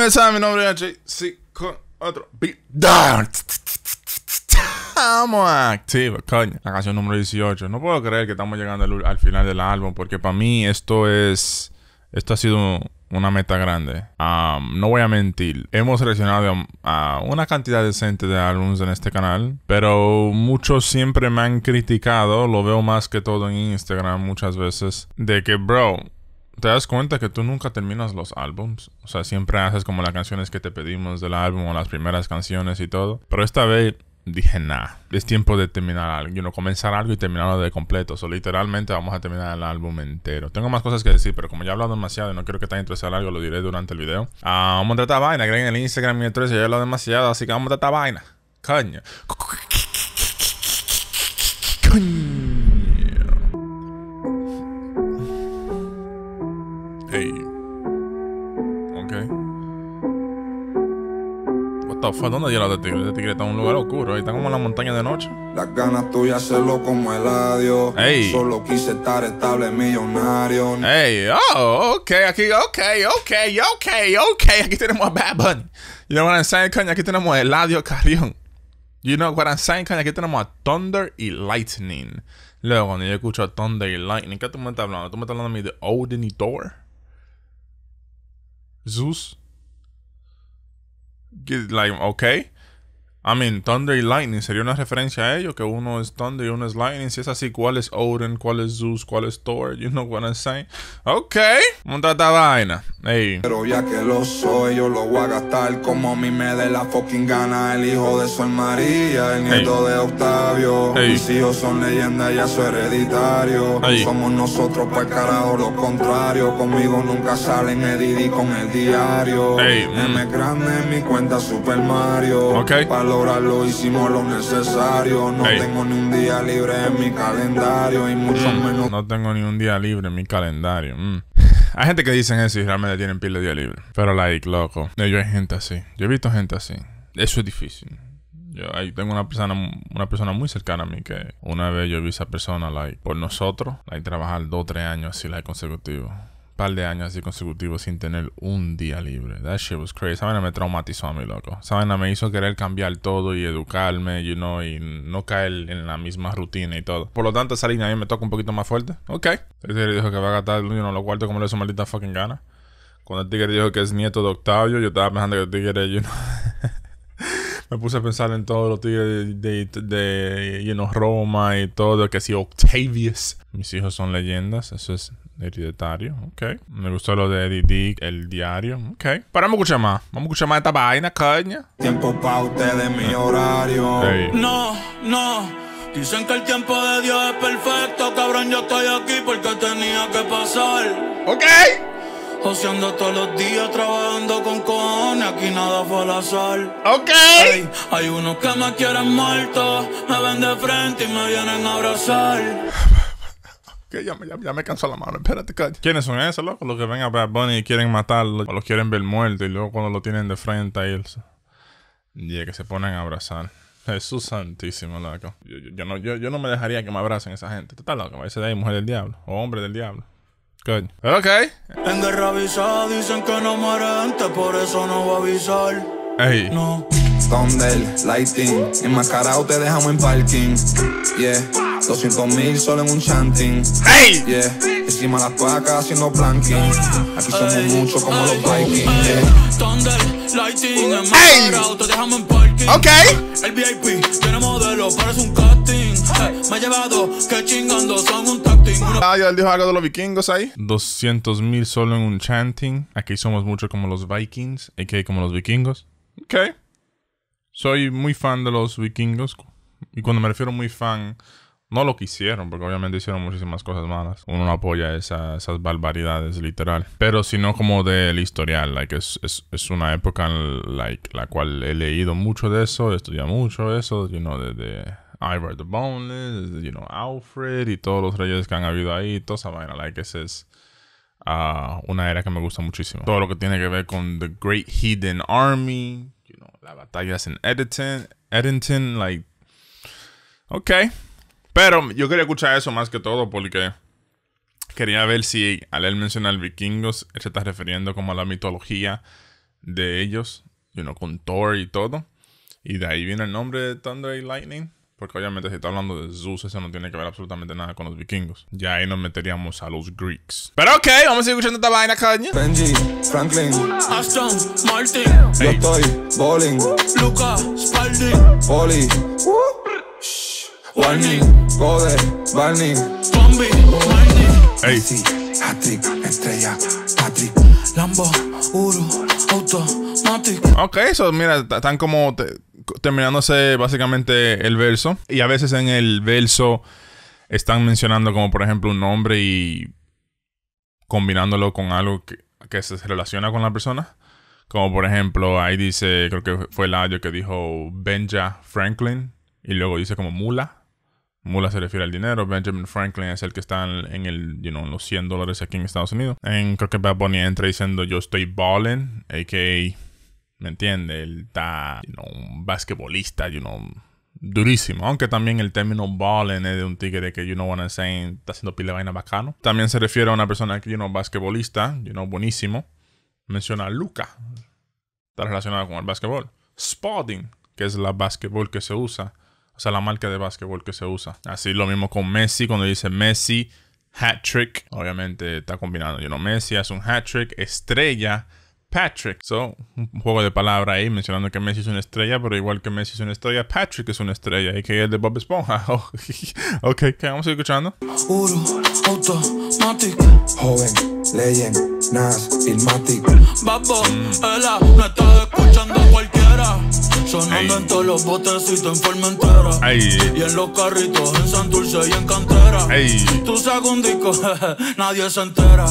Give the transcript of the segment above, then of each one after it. Bienvenidos, mi nombre es Jay, sí, con otro beatdown. Estamos activos, coño. La canción número 18. No puedo creer que estamos llegando al final del álbum, porque para mí esto ha sido una meta grande. No voy a mentir, hemos reaccionado a una cantidad decente de álbumes en este canal, pero muchos siempre me han criticado, lo veo más que todo en Instagram muchas veces, de que, bro, te das cuenta que tú nunca terminas los álbums. O sea, siempre haces como las canciones que te pedimos del álbum o las primeras canciones y todo. Pero esta vez dije, nah, es tiempo de terminar algo, comenzar algo y terminarlo de completo. So, literalmente vamos a terminar el álbum entero. Tengo más cosas que decir, pero como ya he hablado demasiado y no quiero que te interese algo, lo diré durante el video. Vamos a tratar esta vaina, creen en el Instagram y el 13, ya he hablado demasiado, así que vamos a tratar esta vaina. Coño. Hey. Okay. What the fuck, ¿dónde llega la tigre? Este tigre está en un lugar oscuro, ahí está como en la montaña de noche. Las ganas tuyas hacerlo como Eladio. Hey. Solo quise estar estable, millonario. Hey, oh, okay, aquí, okay. Aquí tenemos a Bad Bunny. You know what I'm saying, coño? Aquí tenemos a Eladio Carrión. You know what I'm saying, coño? Aquí tenemos a Thunder y Lightning. Luego, cuando yo escucho a Thunder y Lightning, ¿qué tú me estás hablando? ¿Tú me estás hablando a mí de Odin y Thor? Zeus, like, okay. I mean, Thunder y Lightning sería una referencia a ellos, que uno es Thunder y uno es Lightning. Si es así, ¿cuál es Odin? ¿Cuál es Zeus? ¿Cuál es Thor? You know what I'm saying? Ok, monta esta vaina. Hey. Pero ya que lo soy, yo lo voy a gastar como a mí me dé la fucking gana. El hijo de Sol María, el nieto de Octavio. Mis hijos son leyenda, ya soy hereditario. Somos nosotros para el carajo, lo contrario. Conmigo nunca salen el Didi con el diario. M grande en mi cuenta, Super Mario. Okay. Lo hicimos lo necesario. No tengo ni un día libre en mi calendario y mucho menos. No tengo ni un día libre en mi calendario. Hay gente que dicen eso y realmente tienen pila de día libre. Pero like, loco, yo hay gente así. Yo he visto gente así. Eso es difícil. Yo tengo una persona muy cercana a mí que una vez yo vi a esa persona like por nosotros, like trabajar 2 o 3 años así like consecutivos. Par de años así consecutivos sin tener un día libre. That shit was crazy. Esa vaina me traumatizó a mí, loco. Esa vaina me hizo querer cambiar todo y educarme, y no caer en la misma rutina y todo. Por lo tanto, esa línea a mí me toca un poquito más fuerte. Ok. El tigre dijo que va a gastar los cuartos como le hizo maldita fucking gana. Cuando el tigre dijo que es nieto de Octavio, yo estaba pensando que el tigre, me puse a pensar en todos los tigres de Roma y todo, que si Octavius. Mis hijos son leyendas, eso es hereditario, ok. Me gustó lo de Eddie, el diario, ok. Pero vamos a escuchar más, esta vaina, caña. Tiempo pa' ustedes, mi horario. Hey. No, dicen que el tiempo de Dios es perfecto, cabrón, yo estoy aquí porque tenía que pasar. Ok. Joseando todos los días, trabajando con cojones, aquí nada fue al azar. Ok. Hey, hay unos que me quieren muerto, me ven de frente y me vienen a abrazar. Que ya me cansó la mano, espérate, coño. ¿Quiénes son esos, loco? Los que ven a Bad Bunny y quieren matarlo, o los quieren ver muerto, y luego cuando lo tienen de frente a él, que se ponen a abrazar. Jesús santísimo, loco. Yo no me dejaría que me abracen esa gente. Tú estás loco, ese de ahí, mujer del diablo, o hombre del diablo. Coño. Ok. En guerra avisada dicen que no muere antes, por eso no voy a avisar. Ey. No. Thunder, Lightning, enmascarado te dejamos en parking. Yeah. 200,000 solo en un chanting. Hey. Yeah. Encima las placas haciendo planking. Aquí somos muchos como los Vikings. Thunder, Lightning, enmascarado te dejamos en parking. Okay. El VIP tiene modelo, parece un casting. Me ha llevado que chingando son un tacting. Ya él dijo algo de los vikingos ahí. 200,000 solo en un chanting. Aquí somos muchos como los Vikings, a.k.a. como los vikingos. Okay. Soy muy fan de los vikingos. Y cuando me refiero muy fan, no lo quisieron, porque obviamente hicieron muchísimas cosas malas. Uno no apoya esas barbaridades, literal. Pero sino como del historial, like, es una época en like, la cual he leído mucho de eso, he estudiado mucho eso, de Ivar the Boneless, Alfred y todos los reyes que han habido ahí, toda esa vaina, like, ese es una era que me gusta muchísimo. Todo lo que tiene que ver con The Great Heathen Army, las batallas en Eddington, like, okay. Pero yo quería escuchar eso más que todo porque quería ver si al él mencionar vikingos, él se está refiriendo como a la mitología de ellos, you know, con Thor y todo. Y de ahí viene el nombre de Thunder y Lightning. Porque obviamente si está hablando de Zeus, eso no tiene que ver absolutamente nada con los vikingos. Ya ahí nos meteríamos a los Greeks. Pero ok, vamos a seguir escuchando esta vaina, Kanye. Benjamin Franklin, Aston Martin, hey. Yo estoy bowling, Lucas Spalding, Oli, Warning, Code, Barney, Zombie, hey. Patrick, estrella, Patrick, Lambo, Uru, Automatic. Ok, eso, mira, están como terminándose básicamente el verso. Y a veces en el verso están mencionando como por ejemplo un nombre y combinándolo con algo que se relaciona con la persona. Como por ejemplo, ahí dice, creo que fue Eladio que dijo Benja Franklin. Y luego dice como mula. Mula se refiere al dinero. Benjamin Franklin es el que está en el, you know, en los $100 aquí en Estados Unidos. Creo que Bad Bunny entra diciendo yo estoy ballin', a.k.a. ¿me entiende? Él está, you know, un basquetbolista, you know, durísimo. Aunque también el término ballin' es de un tigre que, you know what I'm saying, está haciendo pila de vaina bacano. También se refiere a una persona que, you know, basquetbolista, you know, buenísimo. Menciona a Luca. Está relacionado con el basquetbol. Spalding, que es la basquetbol que se usa. O sea, la marca de básquetbol que se usa. Así lo mismo con Messi. Cuando dice Messi, hat-trick. Obviamente está combinando. You know, Messi hace un hat-trick. Estrella, Patrick. So, un juego de palabras ahí. Mencionando que Messi es una estrella. Pero igual que Messi es una estrella, Patrick es una estrella. Y que es de Bob Esponja. Oh, ok, ¿qué vamos a ir escuchando? Uru, Automatic. Joven, Legend, Nas, Illmatic. Babo, ella, no estás escuchando cualquiera. Sonando en todos los botecitos en Formentera. Y en los carritos, en Santurce y en Cantera. Tú sacas un disco, nadie se entera.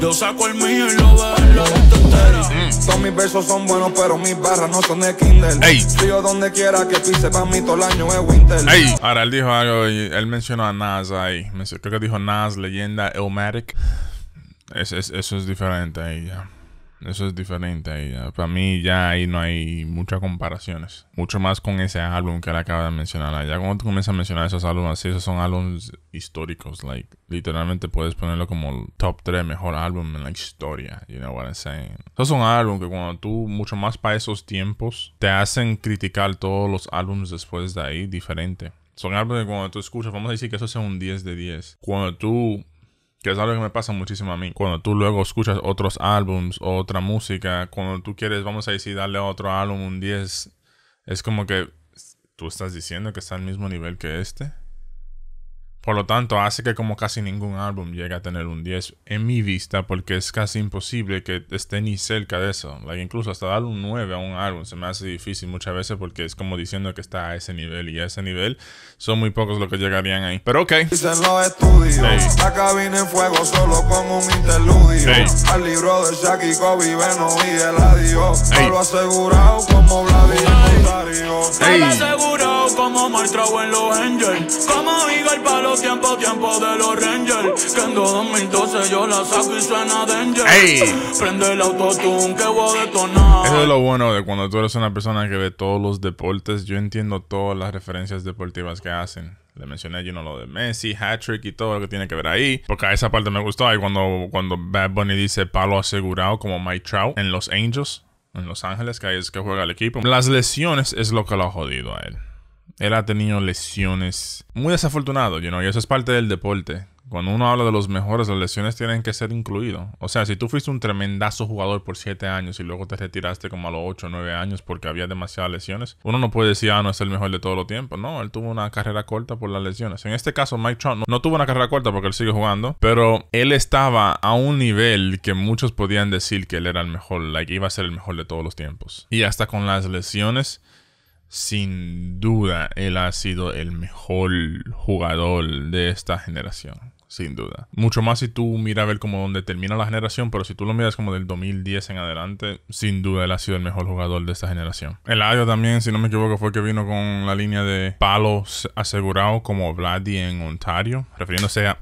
Yo saco el mío y lo veo en la gente entera. Todos mis versos son buenos, pero mis barras no son de Kindle. Yo donde quiera que pise, para mí todo el año es winter. Ahora él dijo algo, y él mencionó a Nas ahí. Creo que dijo Nas, leyenda, Illmatic. Eso es diferente ahí ya. Eso es diferente ahí. Para mí ya ahí no hay muchas comparaciones. Mucho más con ese álbum que él acaba de mencionar. Ya cuando tú comienzas a mencionar esos álbumes así, esos son álbumes históricos. Like, literalmente puedes ponerlo como el top 3 mejor álbum en la historia. You know what I'm saying? Esos son álbumes que cuando tú, mucho más para esos tiempos, te hacen criticar todos los álbumes después de ahí diferente. Son álbumes que cuando tú escuchas, vamos a decir que eso sea un 10 de 10. Cuando tú... Que es algo que me pasa muchísimo a mí. Cuando tú luego escuchas otros álbums o otra música, cuando tú quieres, vamos a decir, darle a otro álbum un 10, es como que tú estás diciendo que está al mismo nivel que este. Por lo tanto, hace que como casi ningún álbum llegue a tener un 10 en mi vista, porque es casi imposible que esté ni cerca de eso. Like, incluso hasta darle un 9 a un álbum se me hace difícil muchas veces, porque es como diciendo que está a ese nivel, y a ese nivel son muy pocos los que llegarían ahí. Pero ok. Dicen los estudios, la cabina en fuego solo con un interludio. Al libro de Shaq y Kobe, Beno y Eladio. Solo asegurado como Vladimir Guerrero. Solo asegurado como Mike Trout en los Angels. Como Ivar para los tiempo de los Rangers. Que en 2012 yo la saco y suena Danger. Prende el autotune que voy a detonar. Eso es lo bueno de cuando tú eres una persona que ve todos los deportes. Yo entiendo todas las referencias deportivas que hacen. Le mencioné, yo no, lo de Messi, hat-trick y todo lo que tiene que ver ahí. Porque a esa parte me gustó. Y cuando Bad Bunny dice palo asegurado como Mike Trout en los Angels, en Los Ángeles, que ahí es que juega el equipo. Las lesiones es lo que lo ha jodido a él. Él ha tenido lesiones muy desafortunadas, you know, y eso es parte del deporte. Cuando uno habla de los mejores, las lesiones tienen que ser incluidas. O sea, si tú fuiste un tremendazo jugador por 7 años y luego te retiraste como a los 8 o 9 años porque había demasiadas lesiones, uno no puede decir, ah, no es el mejor de todos los tiempos. No, él tuvo una carrera corta por las lesiones. En este caso, Mike Trout no tuvo una carrera corta porque él sigue jugando, pero él estaba a un nivel que muchos podían decir que él era el mejor, like, iba a ser el mejor de todos los tiempos. Y hasta con las lesiones... Sin duda, él ha sido el mejor jugador de esta generación. Sin duda. Mucho más si tú miras a ver como dónde termina la generación, pero si tú lo miras como del 2010 en adelante, sin duda él ha sido el mejor jugador de esta generación. Eladio también, si no me equivoco, fue el que vino con la línea de palos asegurados como Vladdy en Ontario, refiriéndose a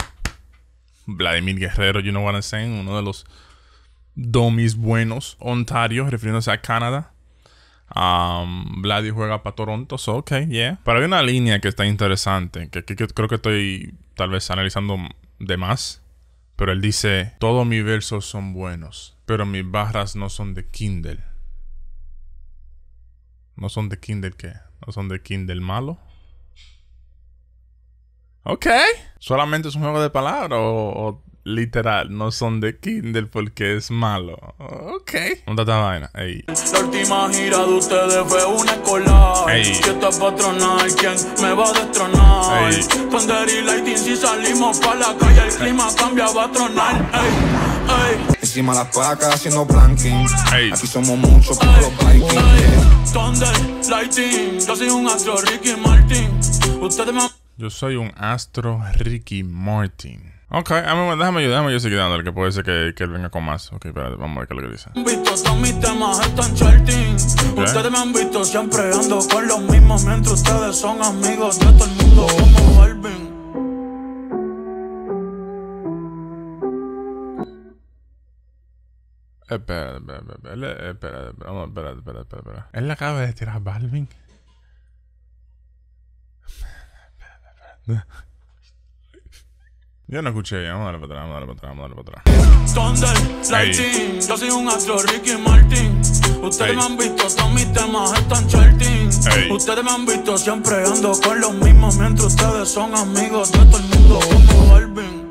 Vladimir Guerrero, you know what I'm saying, uno de los domis buenos. Ontario, refiriéndose a Canadá. Vladdy juega para Toronto, so ok, yeah. Pero hay una línea que está interesante, que creo que estoy tal vez analizando de más. Pero él dice, todos mis versos son buenos, pero mis barras no son de Kindle. ¿No son de Kindle qué? ¿No son de Kindle malo? Ok. ¿Solamente es un juego de palabras o literal? No son de Kindle porque es malo. Ok. ¿Dónde está la vaina? Ey. La última gira de ustedes fue una colada. Fiesta patronal, ¿quién me va a destronar? Thunder y Lightning, si salimos pa' la calle, el clima cambia, va a tronar. Encima las placas haciendo blanking. Aquí somos muchos como los Vikings. Thunder, Lightning, yo soy un astro Ricky Martin. Ustedes me... Yo soy un astro Ricky Martin. Ok, déjame yo seguir dándole, que puede ser que él venga con más. Ok, espérate, vamos a ver qué es lo que dice. Todos mis temas están charting. Ustedes me han visto siempre ando con los mismos, mientras ustedes son amigos de todo el mundo como Alvin. Espera. ¿Él le acaba de tirar a Balvin? Yo no escuché, ya, vamos a darle para atrás. Thunder, Lightning, yo soy un astro Ricky Martin. Ustedes me han visto, todos mis temas están charting. Ustedes me han visto, siempre ando con los mismos, mientras ustedes son amigos de todo el mundo como Irving.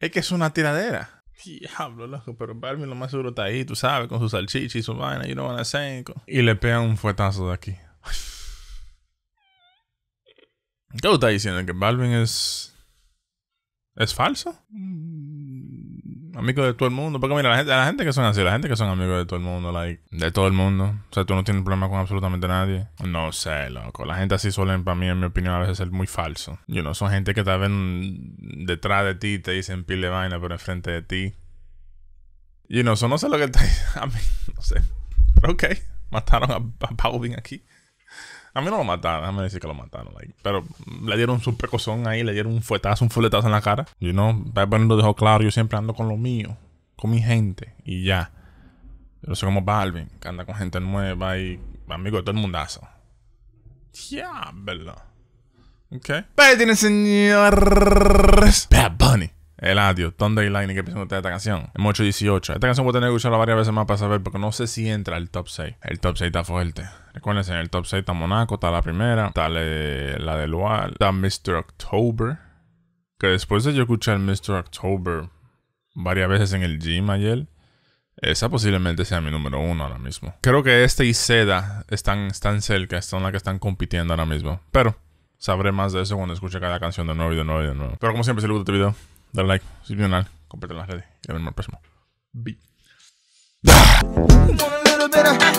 Es que es una tiradera. Diablo, loco, pero Balvin lo más seguro está ahí, tú sabes, con su salchicha y su vaina, you know what I'm saying. Y le pegan un fuetazo de aquí. ¿Qué tú estás diciendo? ¿Que Balvin es falso? Amigo de todo el mundo. Porque mira, la gente que son así, la gente que son amigos de todo el mundo, like, de todo el mundo. O sea, tú no tienes problema con absolutamente nadie. No sé, loco. La gente así suelen, para mí, en mi opinión, a veces ser muy falso. You know, son gente que te ven detrás de ti, te dicen pile de vaina, pero enfrente de ti. You know, so no sé lo que está diciendo. A mí, no sé. Pero ok, mataron a Balvin aquí. A mí no lo mataron, déjame decir que lo mataron. Like. Pero le dieron su pecozón ahí, le dieron un fuetazo en la cara. You know, Bad Bunny lo dejó claro, yo siempre ando con lo mío, con mi gente, y ya. Yo soy como Balvin, que anda con gente nueva y amigo de todo el mundazo. Diablo. Ok. Pero señores, Bad Bunny. Eladio, Thunder y Lightning, que piensan ustedes de esta canción. En 818. Esta canción voy a tener que escucharla varias veces más para saber, porque no sé si entra el top 6. El top 6 está fuerte. Recuérdense, en el top 6 está Monaco, está la primera, está la de Luar, está Mr. October. Que después de yo escuchar Mr. October varias veces en el gym ayer, esa posiblemente sea mi número 1 ahora mismo. Creo que este y Seda están cerca, son las que están compitiendo ahora mismo. Pero sabré más de eso cuando escuche cada canción de nuevo y de nuevo y de nuevo. Pero como siempre, si les gusta este video, dale like, suscríbete al canal, compártelo en las redes y nos vemos el próximo. Bye.